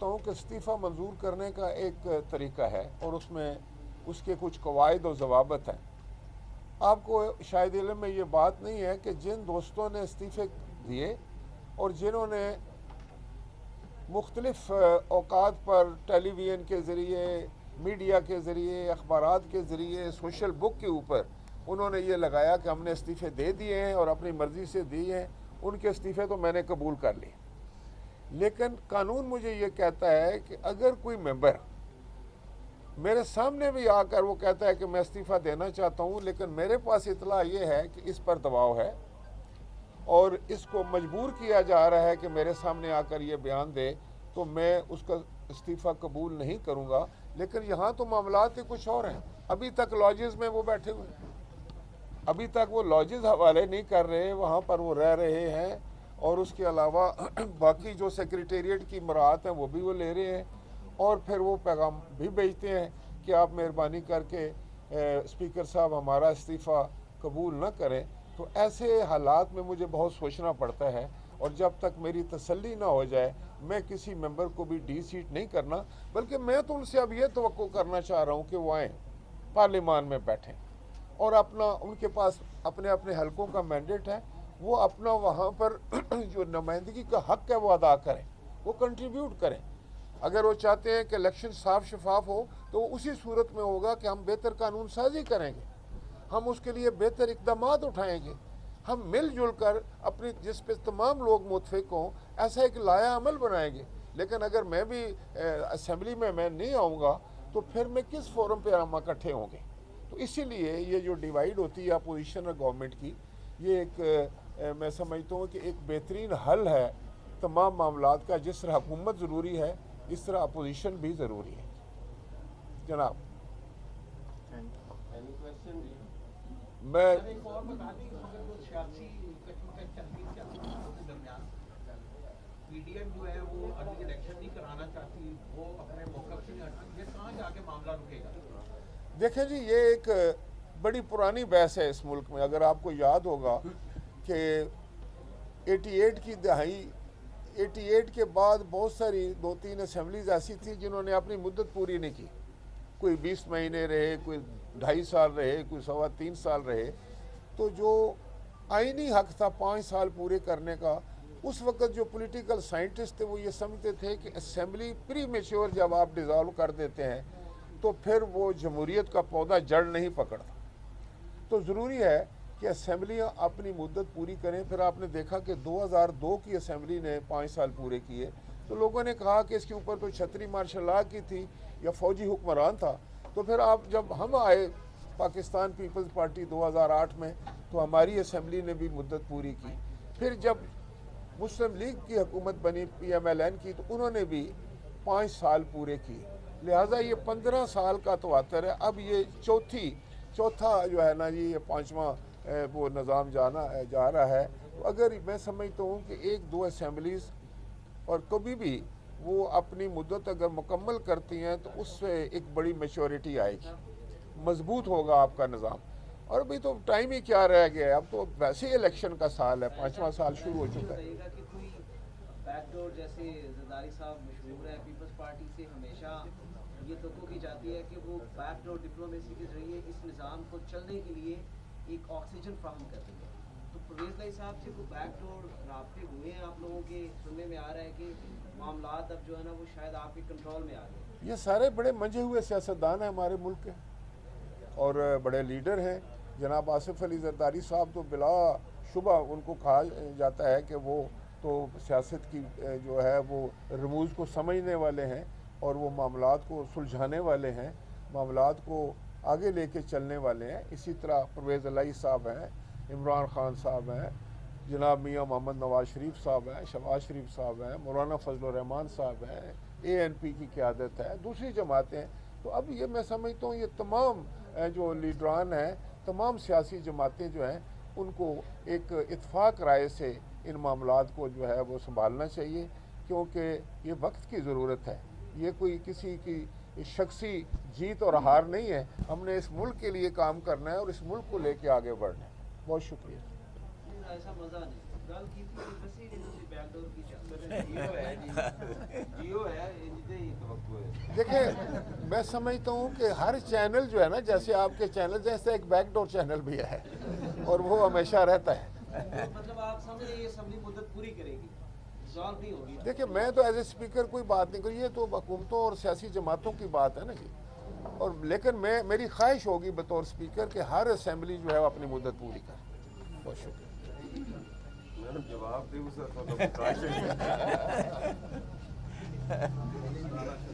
तो कि इस्तीफ़ा मंजूर करने का एक तरीका है और उसमें उसके कुछ कवायद और जवाबत हैं। आपको शायद इल्म में ये बात नहीं है कि जिन दोस्तों ने इस्तीफ़े दिए और जिन्होंने मुख्तलिफ औकात पर टेलीविज़न के ज़रिए, मीडिया के ज़रिए, अखबारात के ज़रिए, सोशल बुक के ऊपर उन्होंने ये लगाया कि हमने इस्तीफ़े दे दिए हैं और अपनी मर्ज़ी से दिए हैं, उनके इस्तीफ़े तो मैंने कबूल कर लिए। लेकिन कानून मुझे ये कहता है कि अगर कोई मेंबर मेरे सामने भी आकर वो कहता है कि मैं इस्तीफ़ा देना चाहता हूँ, लेकिन मेरे पास इतला ये है कि इस पर दबाव है और इसको मजबूर किया जा रहा है कि मेरे सामने आकर ये बयान दे, तो मैं उसका इस्तीफ़ा कबूल नहीं करूँगा। लेकिन यहाँ तो मामलात ही कुछ और हैं। अभी तक लॉजेज़ में वो बैठे हुए हैं, अभी तक वो लॉजेज़ हवाले नहीं कर रहे, वहाँ पर वो रह रहे हैं और उसके अलावा बाकी जो सेक्रेटेरिएट की मराहत हैं वो भी वो ले रहे हैं। और फिर वो पैगाम भी भेजते हैं कि आप मेहरबानी करके स्पीकर साहब हमारा इस्तीफ़ा कबूल ना करें। तो ऐसे हालात में मुझे बहुत सोचना पड़ता है और जब तक मेरी तसल्ली ना हो जाए मैं किसी मेंबर को भी डी सीट नहीं करना, बल्कि मैं तो उनसे अब ये तवक्को करना चाह रहा हूँ कि वो आएँ, पार्लियामान में बैठें और अपना, उनके पास अपने अपने हलकों का मैंडेट है, वो अपना वहाँ पर जो नुमाइंदगी का हक है वो अदा करें, वो कंट्रीब्यूट करें। अगर वो चाहते हैं कि इलेक्शन साफ शफाफ हो तो उसी सूरत में होगा कि हम बेहतर कानून साजी करेंगे, हम उसके लिए बेहतर इक़दामात उठाएंगे, हम मिलजुल कर अपनी जिस पे तमाम लोग मुतफिक हों ऐसा एक लाया अमल बनाएंगे। लेकिन अगर मैं भी असम्बली में मैं नहीं आऊँगा तो फिर मैं किस फोरम पर हम इकट्ठे होंगे। तो इसीलिए ये जो डिवाइड होती है अपोजिशन और गवर्नमेंट की, ये एक मैं समझता हूँ कि एक बेहतरीन हल है तमाम मामलात का। जिस तरह हुकूमत ज़रूरी है इस तरह अपोजिशन भी ज़रूरी है। जनाब मैं देखें जी, ये एक बड़ी पुरानी बहस है इस मुल्क में। अगर आपको याद होगा कि 88 की दहाई, 88 के बाद बहुत सारी दो तीन असम्बलीज ऐसी थी जिन्होंने अपनी मुद्दत पूरी नहीं की। कोई 20 महीने रहे, कोई 2.5 साल रहे, कोई 3.25 साल रहे। तो जो आइनी हक था 5 साल पूरे करने का, उस वक्त जो पॉलिटिकल साइंटिस्ट थे वो ये समझते थे कि असम्बली प्री मेच्योर जब आप डिज़ोल्व कर देते हैं तो फिर वो जमहूरियत का पौधा जड़ नहीं पकड़ता। तो ज़रूरी है कि असम्बलियाँ अपनी मुद्दत पूरी करें। फिर आपने देखा कि 2002 की असम्बली ने 5 साल पूरे किए तो लोगों ने कहा कि इसके ऊपर तो छतरी मार्शल लॉ की थी या फौजी हुक्मरान था। तो फिर आप, जब हम आए पाकिस्तान पीपल्स पार्टी 2008 में, तो हमारी असम्बली ने भी मुद्दत पूरी की। फिर जब मुस्लिम लीग की हुकूमत बनी PML-N की, तो उन्होंने भी 5 साल पूरे किए। लिहाजा ये 15 साल का तवातर है। अब ये चौथा जो है ना जी, ये 5वां वो निज़ाम जा रहा है। तो अगर मैं समझता हूँ कि 1-2 असम्बलीज़ और कभी भी वो अपनी मुद्दत अगर मुकम्मल करती हैं तो उससे एक बड़ी मेच्योरिटी आएगी, मजबूत होगा आपका निज़ाम। और अभी तो टाइम ही क्या रह गया है, अब तो वैसे ही इलेक्शन का साल है, 5वां साल शुरू हो चुका है। बैकडोर जैसे ज़रदारी साहब मशहूर है पीपल्स पार्टी से, हमेशा ये तो की जाती है कि वो बैकडोर डिप्लोमेसी के जरिए इस निज़ाम को चलने के लिए एक ऑक्सीजन फ्राहम करती है। तो परवेज़ इलाही साहब से वो बैकडोर रबते हुए हैं आप लोगों के? सुनने में आ रहा है कि मामला अब जो है ना वो शायद आपके कंट्रोल में आ गए। ये सारे बड़े मंझे हुए सियासतदान हैं हमारे मुल्क के और बड़े लीडर हैं। जनाब आसिफ अली जरदारी साहब तो बिला शुबा उनको कहा जाता है कि वो तो सियासत की जो है वो रमूज़ को समझने वाले हैं और वो मामलात को सुलझाने वाले हैं, मामलात को आगे लेके चलने वाले हैं। इसी तरह परवेज़ इलाही साहब हैं, इमरान खान साहब हैं, जनाब मियां मोहम्मद नवाज शरीफ साहब हैं, शहबाज शरीफ साहब हैं, मौलाना फजलुर रहमान साहब हैं, ANP की क़यादत है, दूसरी जमातें। तो अब ये मैं समझता हूँ ये तमाम जो लीडरान हैं, तमाम सियासी जमातें जो हैं, उनको एक इत्फाक़ राय से इन मामलात को जो है वो संभालना चाहिए, क्योंकि ये वक्त की ज़रूरत है। ये कोई किसी की शख्सी जीत और हार नहीं है, हमने इस मुल्क के लिए काम करना है और इस मुल्क को लेके आगे बढ़ना है। बहुत शुक्रिया। जियो है देखिए मैं समझता हूँ कि हर चैनल जो है ना, जैसे आपके चैनल जैसे एक बैकडोर चैनल भी है और वो हमेशा रहता है। मतलब आप समझे ये सबकी मुद्दत पूरी करेगी, जॉब नहीं होगी। देखिए मैं तो एज ए स्पीकर कोई बात नहीं करी, ये तो हुकूमतों और सियासी जमातों की बात है ना जी। और लेकिन मैं मेरी ख्वाहिश होगी बतौर स्पीकर कि हर असेंबली जो है वो अपनी मुद्दत पूरी करे। बहुत शुक्रिया। जवाब